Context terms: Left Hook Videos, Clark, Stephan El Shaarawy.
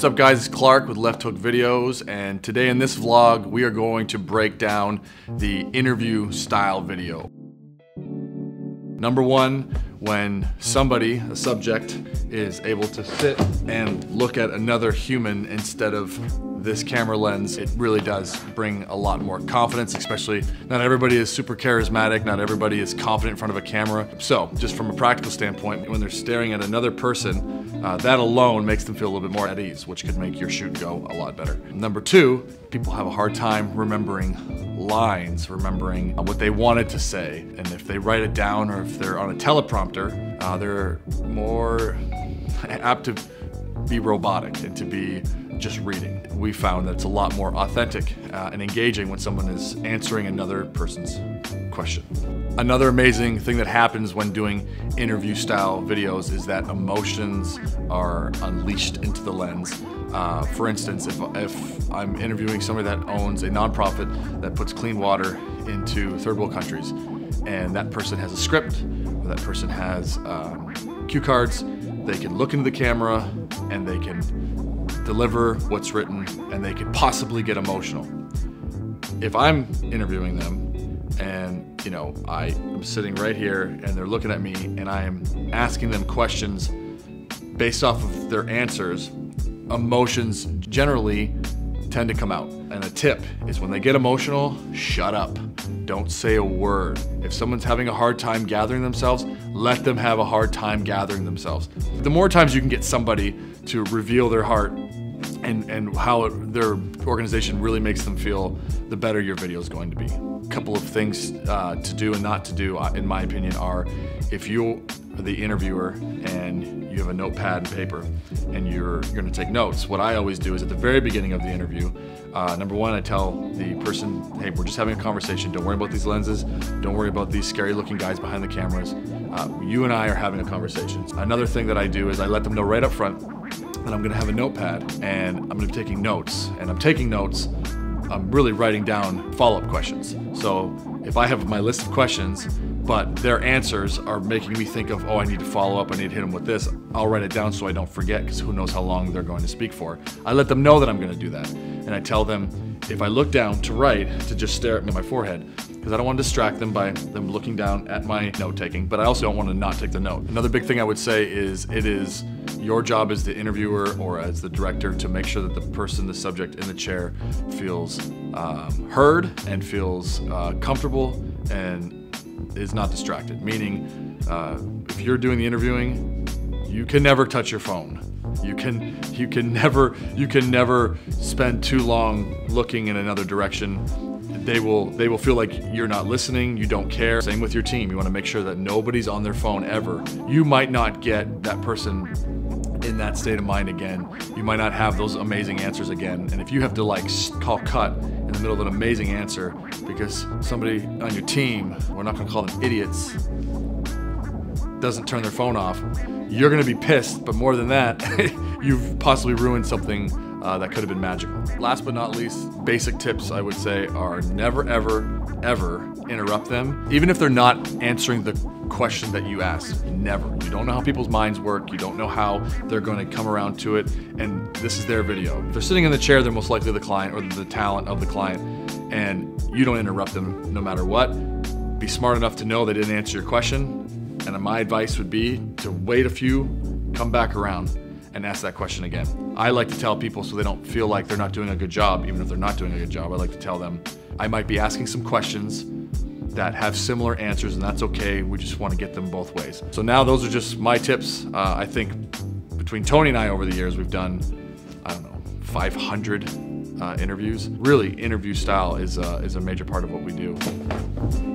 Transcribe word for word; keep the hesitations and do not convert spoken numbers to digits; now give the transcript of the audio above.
What's up guys, it's Clark with Left Hook Videos, and today in this vlog we are going to break down the interview style video. Number one, when somebody, a subject, is able to sit and look at another human instead of this camera lens, it really does bring a lot more confidence, especially not everybody is super charismatic, not everybody is confident in front of a camera. So just from a practical standpoint, when they're staring at another person, Uh, that alone makes them feel a little bit more at ease, which could make your shoot go a lot better. Number two, people have a hard time remembering lines, remembering what they wanted to say. And if they write it down or if they're on a teleprompter, uh, they're more apt to be robotic and to be just reading. We found that it's a lot more authentic uh, and engaging when someone is answering another person's question. Another amazing thing that happens when doing interview style videos is that emotions are unleashed into the lens. Uh, for instance, if, if I'm interviewing somebody that owns a nonprofit that puts clean water into third world countries, and that person has a script, or that person has um, cue cards, they can look into the camera and they can deliver what's written, and they could possibly get emotional. If I'm interviewing them and, you know, I am sitting right here and they're looking at me and I am asking them questions based off of their answers, emotions generally tend to come out. And a tip is when they get emotional, shut up. Don't say a word. If someone's having a hard time gathering themselves, let them have a hard time gathering themselves. The more times you can get somebody to reveal their heart and, and how it, their organization really makes them feel, the better your video is going to be. A couple of things uh, to do and not to do, uh, in my opinion, are if you are the interviewer and you have a notepad and paper and you're, you're gonna take notes, what I always do is at the very beginning of the interview, uh, number one, I tell the person, hey, we're just having a conversation, don't worry about these lenses, don't worry about these scary looking guys behind the cameras, uh, you and I are having a conversation. Another thing that I do is I let them know right up front that I'm gonna have a notepad and I'm gonna be taking notes, and I'm taking notes, I'm really writing down follow-up questions. So if I have my list of questions, but their answers are making me think of, oh, I need to follow up, I need to hit them with this, I'll write it down so I don't forget, because who knows how long they're going to speak for. I let them know that I'm going to do that. And I tell them, if I look down to write, to just stare at my forehead, because I don't want to distract them by them looking down at my note-taking, but I also don't want to not take the note. Another big thing I would say is it is your job as the interviewer or as the director to make sure that the person, the subject in the chair, feels um, heard and feels uh, comfortable and is not distracted. Meaning, uh, if you're doing the interviewing, you can never touch your phone. You can, you can never, you can never spend too long looking in another direction. They will, they will feel like you're not listening, you don't care. Same with your team. You want to make sure that nobody's on their phone ever. You might not get that person in that state of mind again. You might not have those amazing answers again. And if you have to like call cut in the middle of an amazing answer because somebody on your team, we're not gonna call them idiots, doesn't turn their phone off, you're gonna be pissed, but more than that, you've possibly ruined something uh, that could have been magical. Last but not least, basic tips I would say are never, ever, ever interrupt them. Even if they're not answering the question that you ask, never. You don't know how people's minds work, you don't know how they're going to come around to it, and this is their video. If they're sitting in the chair, they're most likely the client or the talent of the client, and you don't interrupt them no matter what. Be smart enough to know they didn't answer your question, and my advice would be to wait a few, come back around, and ask that question again. I like to tell people so they don't feel like they're not doing a good job, even if they're not doing a good job, I like to tell them, I might be asking some questions that have similar answers, and that's okay. We just want to get them both ways. So now those are just my tips. Uh, I think between Tony and I over the years, we've done, I don't know, five hundred uh, interviews. Really, interview style is, uh, is a major part of what we do.